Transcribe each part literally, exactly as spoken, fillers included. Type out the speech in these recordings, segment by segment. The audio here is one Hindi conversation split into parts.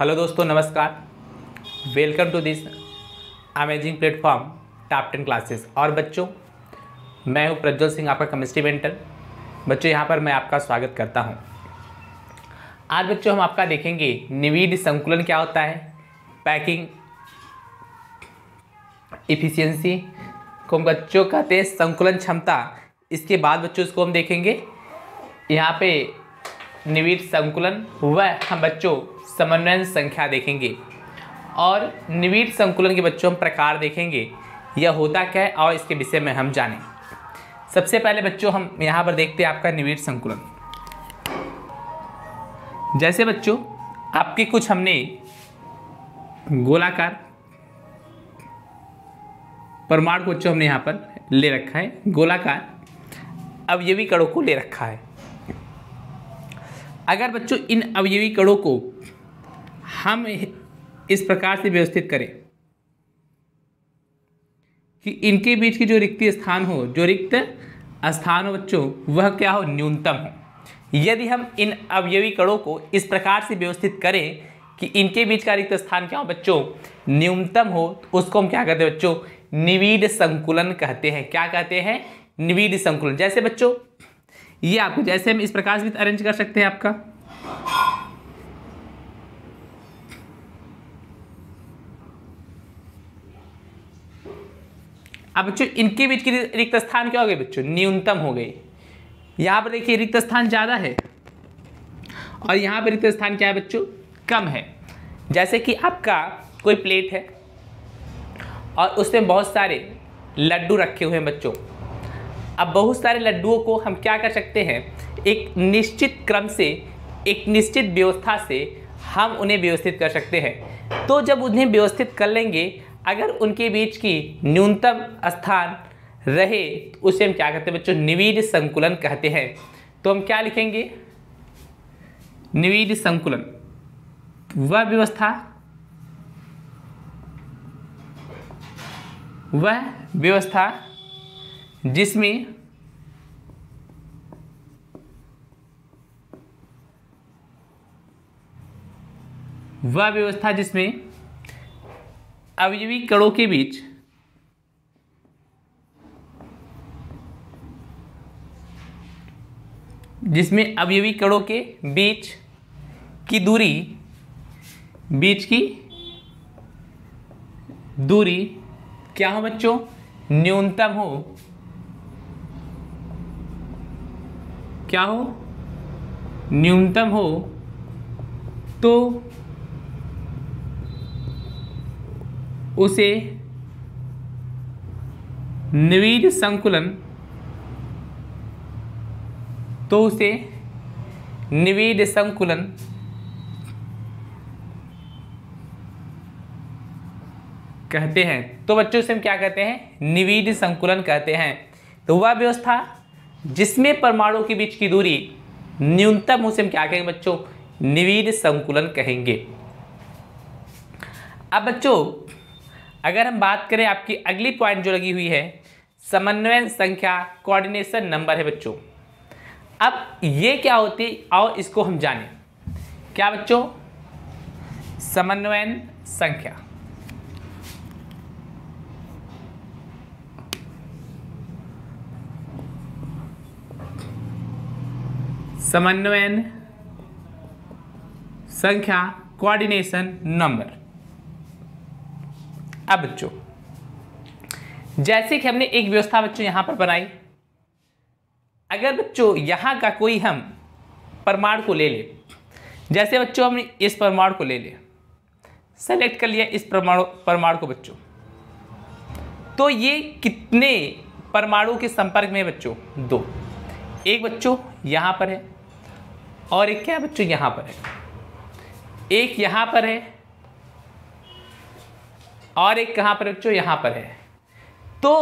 हेलो दोस्तों, नमस्कार। Welcome to this amazing platform top ten classes. और बच्चों, मैं हूं प्रज्ज्वल सिंह, आपका केमिस्ट्री मेंटर। बच्चों, यहां पर मैं आपका स्वागत करता हूं। आज बच्चों हम आपका देखेंगे निविड संकुलन क्या होता है, पैकिंग इफिशियंसी को हम बच्चों कहते हैं संकुलन क्षमता। इसके बाद बच्चों इसको हम देखेंगे यहाँ पे निविड संकुलन हुआ है, हम बच्चों समन्वयन संख्या देखेंगे और निविड संकुलन के बच्चों हम प्रकार देखेंगे, यह होता क्या है और इसके विषय में हम जानें। सबसे पहले बच्चों हम यहाँ पर देखते हैं आपका निविड संकुलन। जैसे बच्चों आपके कुछ हमने गोलाकार परमाणु को बच्चों हमने यहाँ पर ले रखा है, गोलाकार अवयवी कणों को ले रखा है। अगर बच्चों इन अवयवी कणों को हम इस प्रकार से व्यवस्थित करें कि इनके बीच की जो रिक्त स्थान हो, जो रिक्त स्थान हो बच्चों, वह क्या हो, न्यूनतम हो। यदि हम इन अवयवी कणों को इस प्रकार से व्यवस्थित करें कि इनके बीच का रिक्त स्थान क्या हो बच्चों, न्यूनतम हो, तो उसको हम क्या कहते हैं बच्चों, निविड संकुलन कहते हैं। क्या कहते हैं, निविड संकुलन। जैसे बच्चों ये आपको जैसे हम इस प्रकार से भी अरेंज कर सकते हैं आपका, अब बच्चों इनके बीच की रिक्त स्थान क्या हो गए बच्चों, न्यूनतम हो गई। यहाँ पर देखिए रिक्त स्थान ज़्यादा है और यहाँ पर रिक्त स्थान क्या है बच्चों, कम है। जैसे कि आपका कोई प्लेट है और उसमें बहुत सारे लड्डू रखे हुए हैं बच्चों। अब बहुत सारे लड्डुओं को हम क्या कर सकते हैं, एक निश्चित क्रम से, एक निश्चित व्यवस्था से हम उन्हें व्यवस्थित कर सकते हैं। तो जब उन्हें व्यवस्थित कर लेंगे, अगर उनके बीच की न्यूनतम स्थान रहे तो उसे हम क्या कहते हैं बच्चों, निविड संकुलन कहते हैं। तो हम क्या लिखेंगे, निविड संकुलन, वह व्यवस्था, वह व्यवस्था जिसमें वह व्यवस्था जिसमें अवयवी कणों के बीच जिसमें अवयवी कणों के बीच की दूरी बीच की दूरी क्या हो बच्चों, न्यूनतम हो, क्या हो, न्यूनतम हो, तो उसे निविड संकुलन तो उसे निविड संकुलन कहते हैं। तो बच्चों से हम क्या कहते हैं, निविड संकुलन कहते हैं। तो वह व्यवस्था जिसमें परमाणुओं के बीच की दूरी न्यूनतम हो, से हम क्या कहेंगे बच्चों, निविड संकुलन कहेंगे। अब बच्चों अगर हम बात करें आपकी अगली पॉइंट जो लगी हुई है, समन्वयन संख्या, कोऑर्डिनेशन नंबर है बच्चों। अब ये क्या होती है और इसको हम जानें। क्या बच्चों, समन्वयन संख्या, समन्वयन संख्या, कोऑर्डिनेशन नंबर। अब बच्चों जैसे कि हमने एक व्यवस्था बच्चों यहां पर बनाई, अगर बच्चों यहां का कोई हम परमाणु को ले ले, जैसे बच्चों हमने इस परमाणु को ले ले, सेलेक्ट कर लिया इस परमाणु परमाणु को बच्चों, तो ये कितने परमाणु के संपर्क में बच्चों, दो। एक बच्चों यहां पर है और एक क्या बच्चों यहाँ पर है, एक यहाँ पर है और एक कहाँ पर बच्चों, यहाँ पर है। तो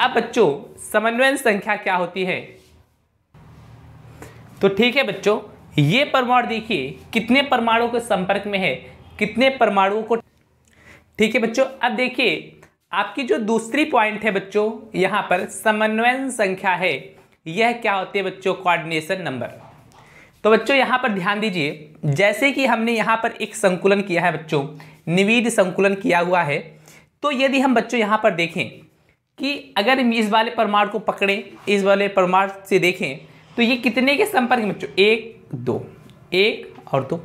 अब बच्चों समन्वयन संख्या क्या होती है, तो ठीक है बच्चों ये परमाणु देखिए कितने परमाणुओं के संपर्क में है, कितने परमाणुओं को, ठीक है बच्चों। अब देखिए आपकी जो दूसरी पॉइंट है बच्चों यहाँ पर समन्वयन संख्या है, यह क्या होती है बच्चों, कोऑर्डिनेशन नंबर। तो बच्चों यहाँ पर ध्यान दीजिए, जैसे कि हमने यहाँ पर एक संकुलन किया है बच्चों, निविद संकुलन किया हुआ है। तो यदि हम बच्चों यहाँ पर देखें कि अगर इस वाले परमाणु को पकड़ें, इस वाले परमाणु से देखें तो ये कितने के संपर्क में बच्चों, एक दो, एक और दो,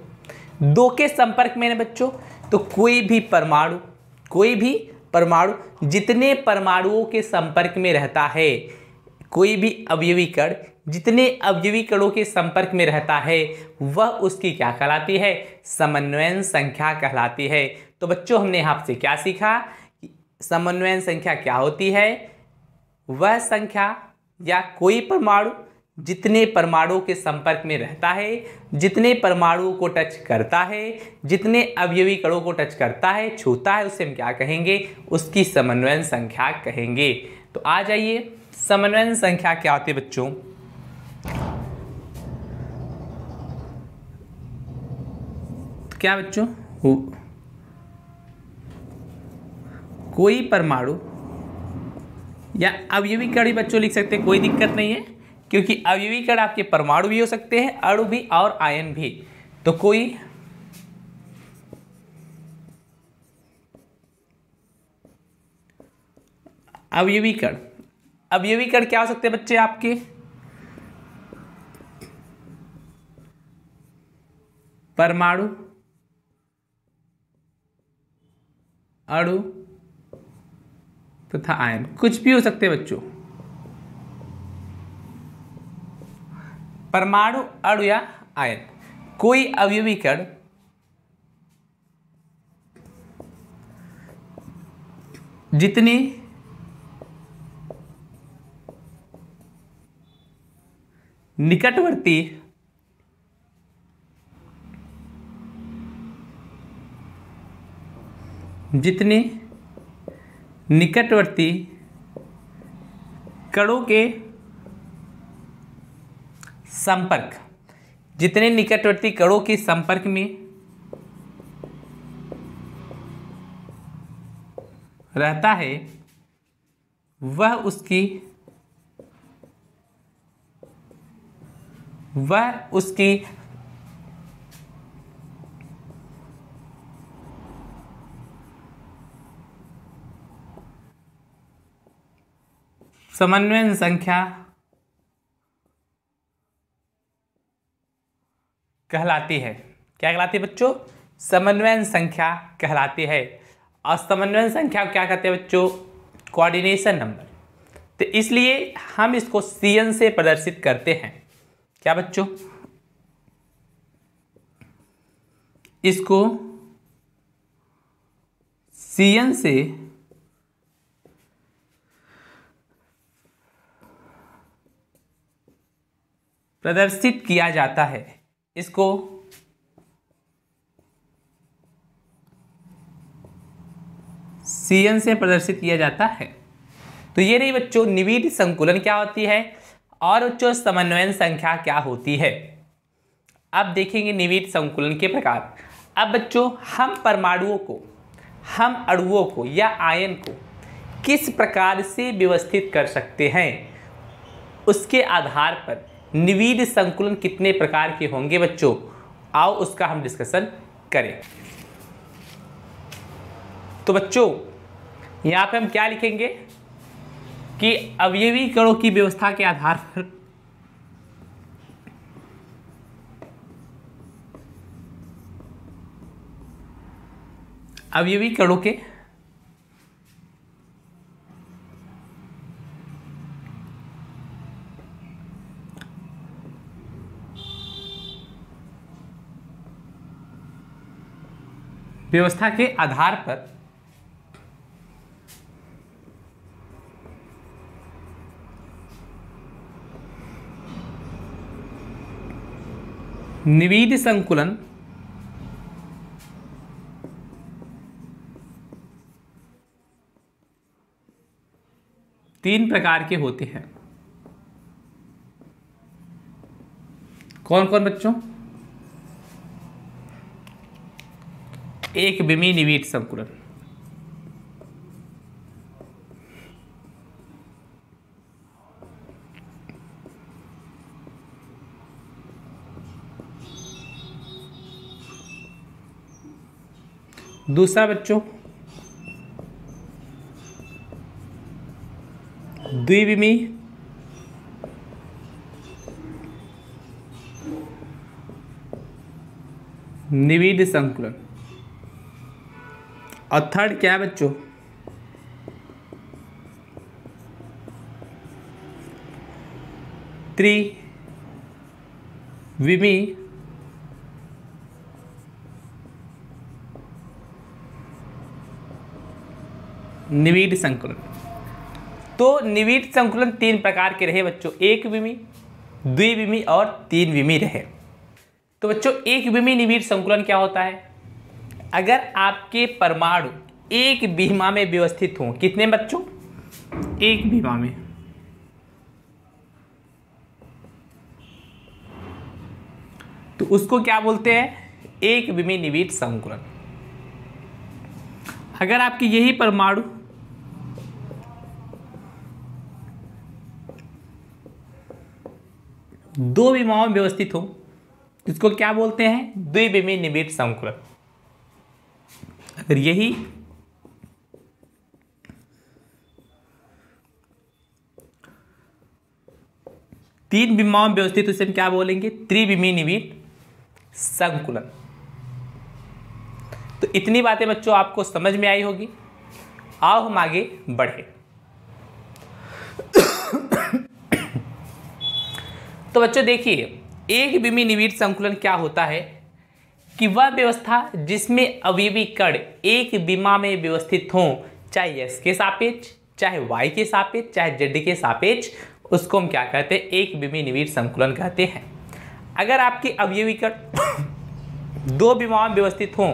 दो के संपर्क में है बच्चों। तो कोई भी परमाणु, कोई भी परमाणु जितने परमाणुओं के संपर्क में रहता है, कोई भी अवयवी कण जितने अवयवी कणों के संपर्क में रहता है वह उसकी क्या कहलाती है, समन्वयन संख्या कहलाती है। तो बच्चों हमने यहाँ से क्या सीखा कि समन्वयन संख्या क्या होती है, वह संख्या या कोई परमाणु जितने परमाणुओं के संपर्क में रहता है, जितने परमाणुओं को टच करता है, जितने अवयवी कणों को टच करता है, छूता है, उसे हम क्या कहेंगे, उसकी समन्वयन संख्या कहेंगे। तो आ जाइए, समन्वयन संख्या क्या होती है बच्चों, क्या बच्चों, कोई परमाणु या अवयवी कण बच्चों लिख सकते हैं, कोई दिक्कत नहीं है, क्योंकि अवयवी कण आपके परमाणु भी हो सकते हैं, अणु भी और आयन भी। तो कोई अवयवी कण, अवयवी कण क्या हो सकते हैं बच्चे आपके, परमाणु, अणु तथा आयन, कुछ भी हो सकते हैं बच्चों, परमाणु, अणु या आयन। कोई अवयवी कण जितने निकटवर्ती जितने निकटवर्ती कणों के संपर्क, जितने निकटवर्ती कणों के संपर्क में रहता है वह उसकी वह उसकी समन्वयन संख्या कहलाती है। क्या कहलाती है बच्चों, समन्वयन संख्या कहलाती है। और समन्वयन संख्या क्या कहते हैं बच्चों, कोऑर्डिनेशन नंबर। तो इसलिए हम इसको सीएन से प्रदर्शित करते हैं। क्या बच्चों, इसको सीएन से प्रदर्शित किया जाता है, इसको सीएन से प्रदर्शित किया जाता है। तो ये रही बच्चों निविद संकुलन क्या होती है और बच्चों समन्वयन संख्या क्या होती है। अब देखेंगे निविद संकुलन के प्रकार। अब बच्चों हम परमाणुओं को, हम अणुओं को या आयन को किस प्रकार से व्यवस्थित कर सकते हैं, उसके आधार पर निविद संकुलन कितने प्रकार के होंगे बच्चों, आओ उसका हम डिस्कशन करें। तो बच्चों यहाँ पे हम क्या लिखेंगे कि अवयवी कणों की व्यवस्था के आधार पर अवयवी कणों के व्यवस्था के आधार पर निविद संकुलन तीन प्रकार के होते हैं। कौन कौन बच्चों, एक विमीय निविद संकुलन, दूसरा बच्चों द्विविमी निविड संकुलन, और थर्ड क्या है बच्चों त्रिविमी निविड संकुलन। तो निविड संकुलन तीन प्रकार के रहे बच्चों, एक विमी, द्विविमी और तीन विमी रहे। तो बच्चों एक विमी निविड संकुलन क्या होता है, अगर आपके परमाणु एक बीमा में व्यवस्थित हों, कितने बच्चों एक बीमा में, तो उसको क्या बोलते हैं एक विमी निविड संकुलन। अगर आपके यही परमाणु दो विमाओं में व्यवस्थित हो, इसको क्या बोलते हैं द्विविमी निविड संकुलन। अगर यही तीन विमाओं में व्यवस्थित हो, इसे हम क्या बोलेंगे त्रिविमी निविड संकुलन। तो इतनी बातें बच्चों आपको समझ में आई होगी। आओ हम आगे बढ़े। तो बच्चों देखिए एक विमी निविड संकुलन क्या होता है कि वह व्यवस्था जिसमें अवयवी कण एक बीमा में व्यवस्थित हों, चाहे x के सापेक्ष, चाहे y के सापेक्ष, चाहे z के सापेक्ष, उसको हम क्या कहते हैं एक विमी निविड संकुलन कहते हैं। अगर आपके अवयवी कण दो बीमा में व्यवस्थित हों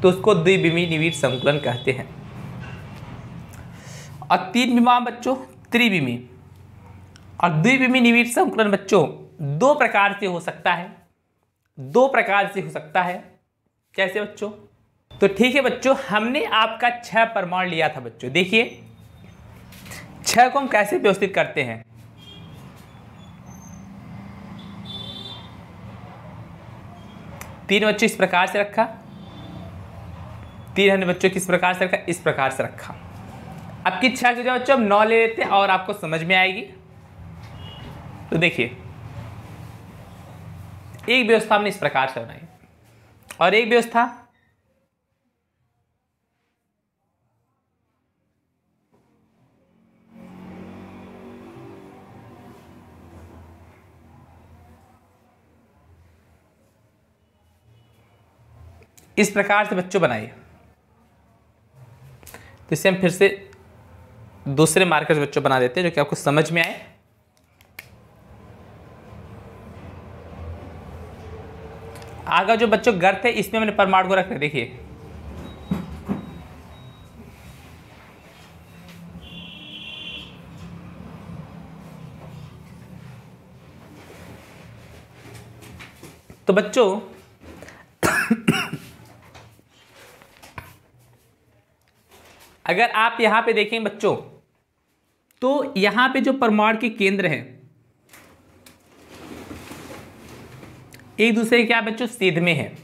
तो उसको द्विविमी निविड संकुलन कहते हैं, और तीन विमा बच्चों त्रिविमी। और द्विविमी निविड संकुलन बच्चों दो प्रकार से हो सकता है, दो प्रकार से हो सकता है, कैसे बच्चों। तो ठीक है बच्चों, हमने आपका छह परमाणु लिया था बच्चों, देखिए छह को हम कैसे व्यवस्थित करते हैं। तीन बच्चों इस प्रकार से रखा, तीन हमने बच्चों किस प्रकार से रखा, इस प्रकार से रखा। आपकी छह की जगह बच्चों हम नौ ले लेते हैं और आपको समझ में आएगी। तो देखिए एक व्यवस्था हमने इस प्रकार से बनाई और एक व्यवस्था इस प्रकार से बच्चों बनाइए। तो इसे हम फिर से दूसरे मार्कर बच्चों बना देते हैं जो कि आपको समझ में आए। आगे जो बच्चों गर्त है इसमें मैंने परमाणु को रखा, देखिए तो बच्चों अगर आप यहाँ पे देखें बच्चों तो यहाँ पे जो परमाणु के केंद्र हैं एक दूसरे के क्या बच्चों सीध में हैं,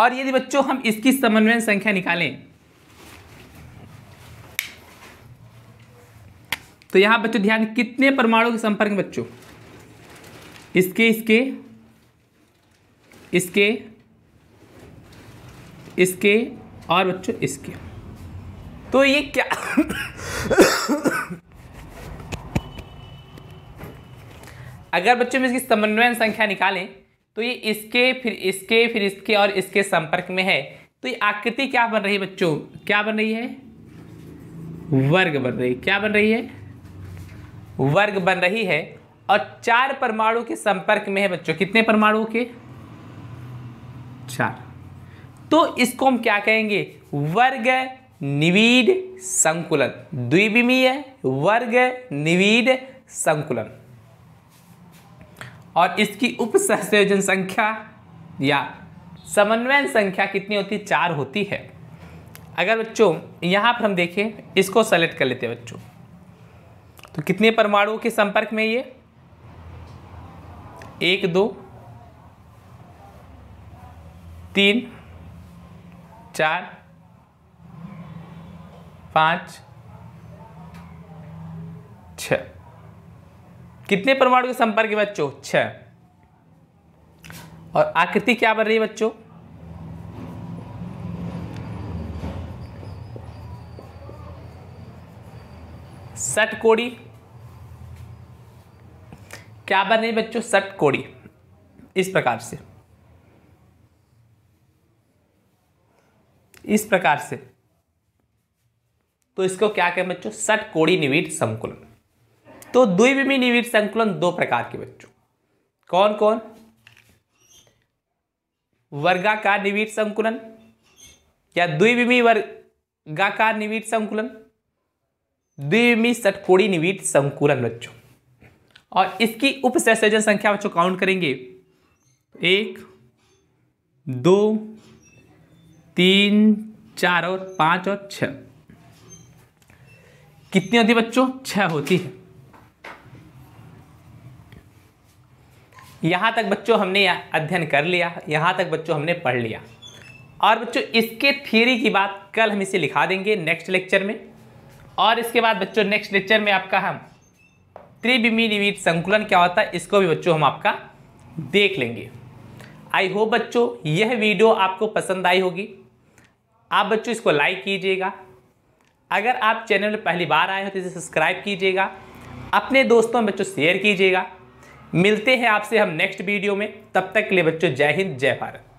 और यदि बच्चों हम इसकी समन्वय संख्या निकालें तो यहाँ बच्चों ध्यान कितने परमाणु के संपर्क में बच्चों इसके इसके इसके इसके और बच्चों इसके। तो ये क्या अगर बच्चों में इसकी समन्वय संख्या निकालें तो ये इसके फिर इसके फिर इसके और इसके संपर्क में है। तो ये आकृति क्या बन रही है बच्चों, क्या बन रही है वर्ग बन रही है, क्या बन रही है वर्ग बन रही है। और चार परमाणु के संपर्क में है बच्चों, कितने परमाणु के चार। तो इसको हम क्या कहेंगे वर्ग निविड संकुलन, द्विविमीय वर्ग निविड संकुलन। और इसकी उपसंयोजन संख्या या समन्वय संख्या कितनी होती है, चार होती है। अगर बच्चों यहाँ पर हम देखें, इसको सेलेक्ट कर लेते हैं बच्चों, तो कितने परमाणुओं के संपर्क में ये एक दो तीन चार, पाँच, छ। कितने परमाणु के संपर्क है बच्चों? छ। और आकृति क्या बन रही है बच्चों? षटकोणी। क्या बन रही है बच्चों? षटकोणी। इस प्रकार से इस प्रकार से तो इसको क्या कहें बच्चों? षटकोणी निविड संकुलन। तो द्विविमीय निविड संकुलन दो प्रकार के बच्चों, कौन कौन? वर्गाकार निविड संकुलन या द्विविमीय वर्गाकार निविड संकुलन, द्विविमीय षटकोणी निविड संकुलन बच्चों। और इसकी उपसंयोजन संख्या बच्चों काउंट करेंगे, एक, दो, तीन, चार और पाँच और छः। कितनी होती है बच्चों? छः होती है। यहाँ तक बच्चों हमने अध्ययन कर लिया, यहाँ तक बच्चों हमने पढ़ लिया। और बच्चों इसके थ्योरी की बात कल हम इसे लिखा देंगे नेक्स्ट लेक्चर में। और इसके बाद बच्चों नेक्स्ट लेक्चर में आपका हम त्रिविमीय निविड संकुलन क्या होता है इसको भी बच्चों हम आपका देख लेंगे। आई होप बच्चों यह वीडियो आपको पसंद आई होगी। आप बच्चों इसको लाइक कीजिएगा। अगर आप चैनल में पहली बार आए हो तो इसे सब्सक्राइब कीजिएगा, अपने दोस्तों में बच्चों शेयर कीजिएगा। मिलते हैं आपसे हम नेक्स्ट वीडियो में, तब तक के लिए बच्चों जय हिंद, जय भारत।